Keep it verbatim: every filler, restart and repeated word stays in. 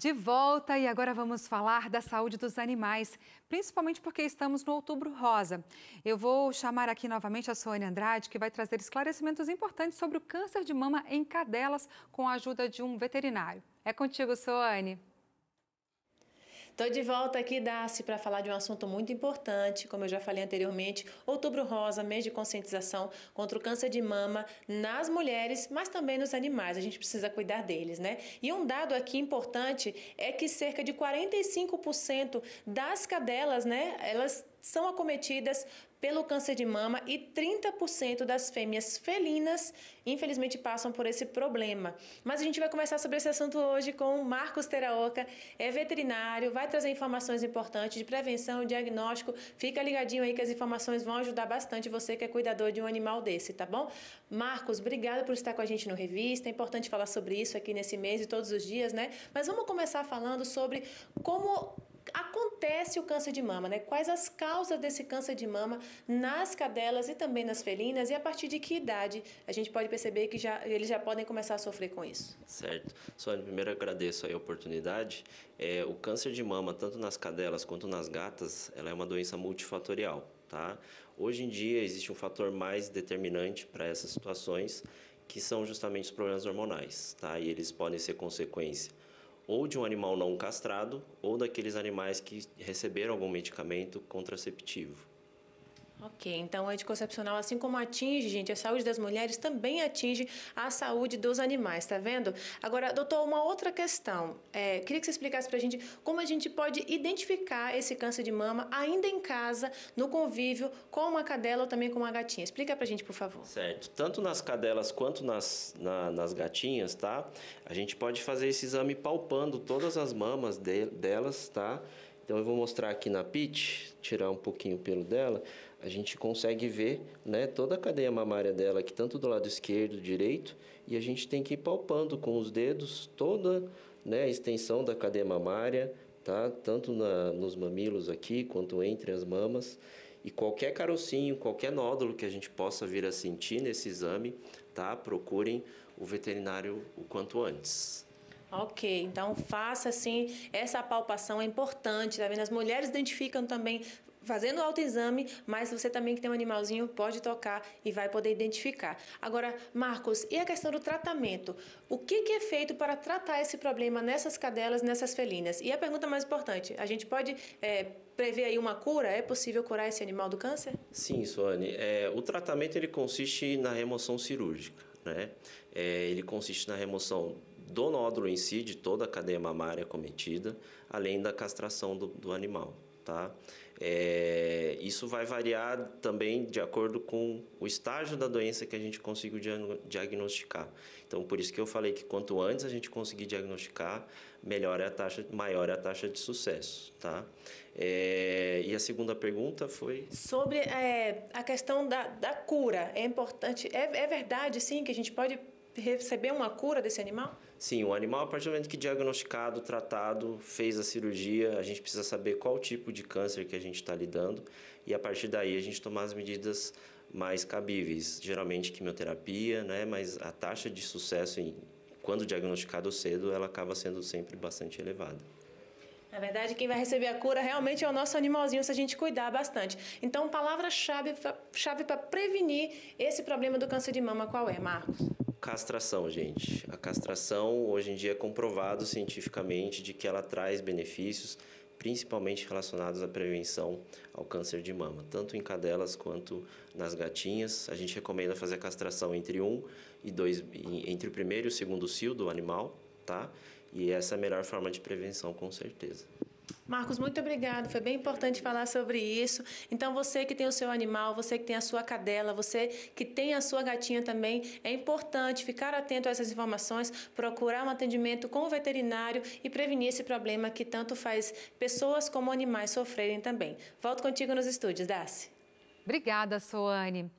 De volta e agora vamos falar da saúde dos animais, principalmente porque estamos no Outubro Rosa. Eu vou chamar aqui novamente a Suane Andrade, que vai trazer esclarecimentos importantes sobre o câncer de mama em cadelas com a ajuda de um veterinário. É contigo, Suane. Estou de volta aqui, Darcy, para falar de um assunto muito importante. Como eu já falei anteriormente, Outubro Rosa, mês de conscientização contra o câncer de mama nas mulheres, mas também nos animais. A gente precisa cuidar deles, né? E um dado aqui importante é que cerca de quarenta e cinco por cento das cadelas, né, elas são acometidas pelo câncer de mama e trinta por cento das fêmeas felinas, infelizmente, passam por esse problema. Mas a gente vai conversar sobre esse assunto hoje com o Marcos Teraoka, é veterinário, vai trazer informações importantes de prevenção, diagnóstico. Fica ligadinho aí que as informações vão ajudar bastante você que é cuidador de um animal desse, tá bom? Marcos, obrigado por estar com a gente no Revista. É importante falar sobre isso aqui nesse mês e todos os dias, né? Mas vamos começar falando sobre como acontece o câncer de mama, né? Quais as causas desse câncer de mama nas cadelas e também nas felinas e a partir de que idade a gente pode perceber que já, eles já podem começar a sofrer com isso? Certo. Suane, primeiro agradeço aí a oportunidade. É, o câncer de mama, tanto nas cadelas quanto nas gatas, ela é uma doença multifatorial, tá? Hoje em dia existe um fator mais determinante para essas situações, que são justamente os problemas hormonais, tá? E eles podem ser consequência ou de um animal não castrado, ou daqueles animais que receberam algum medicamento contraceptivo. Ok, então o anticoncepcional, assim como atinge, gente, a saúde das mulheres, também atinge a saúde dos animais, tá vendo? Agora, doutor, uma outra questão. É, queria que você explicasse pra gente como a gente pode identificar esse câncer de mama ainda em casa, no convívio, com uma cadela ou também com uma gatinha. Explica pra gente, por favor. Certo. Tanto nas cadelas quanto nas, na, nas gatinhas, tá? A gente pode fazer esse exame palpando todas as mamas de, delas, tá? Então, eu vou mostrar aqui na Pit, tirar um pouquinho o pelo dela. A gente consegue ver, né, toda a cadeia mamária dela aqui, tanto do lado esquerdo, direito. E a gente tem que ir palpando com os dedos toda, né, a extensão da cadeia mamária, tá? Tanto na, nos mamilos aqui, quanto entre as mamas. E qualquer carocinho, qualquer nódulo que a gente possa vir a sentir nesse exame, tá? Procurem o veterinário o quanto antes. Ok, então faça assim, essa palpação é importante, tá vendo? As mulheres identificam também fazendo autoexame, mas você também que tem um animalzinho pode tocar e vai poder identificar. Agora, Marcos, e a questão do tratamento? O que, que é feito para tratar esse problema nessas cadelas, nessas felinas? E a pergunta mais importante, a gente pode é, prever aí uma cura? É possível curar esse animal do câncer? Sim, Suane. É, o tratamento ele consiste na remoção cirúrgica, né? É, ele consiste na remoção do nódulo em si, de toda a cadeia mamária cometida, além da castração do, do animal, tá? É, isso vai variar também de acordo com o estágio da doença que a gente conseguiu diagnosticar. Então, por isso que eu falei que quanto antes a gente conseguir diagnosticar, melhor é a taxa, maior é a taxa de sucesso, tá? É, e a segunda pergunta foi sobre é, a questão da, da cura. É importante, é, é verdade, sim, que a gente pode receber uma cura desse animal? Sim, o animal, a partir do momento que diagnosticado, tratado, fez a cirurgia, a gente precisa saber qual tipo de câncer que a gente está lidando e a partir daí a gente tomar as medidas mais cabíveis, geralmente quimioterapia, né? Mas a taxa de sucesso, em, quando diagnosticado cedo, ela acaba sendo sempre bastante elevada. Na verdade, quem vai receber a cura realmente é o nosso animalzinho, se a gente cuidar bastante. Então, palavra-chave chave para prevenir esse problema do câncer de mama, qual é, Marcos? Castração, gente. A castração, hoje em dia, é comprovado cientificamente de que ela traz benefícios, principalmente relacionados à prevenção ao câncer de mama, tanto em cadelas quanto nas gatinhas. A gente recomenda fazer a castração entre um e dois, entre o primeiro e o segundo cio do animal, tá? E essa é a melhor forma de prevenção, com certeza. Marcos, muito obrigado. Foi bem importante falar sobre isso. Então, você que tem o seu animal, você que tem a sua cadela, você que tem a sua gatinha também, é importante ficar atento a essas informações, procurar um atendimento com o veterinário e prevenir esse problema que tanto faz pessoas como animais sofrerem também. Volto contigo nos estúdios, Darcy. Obrigada, Suane.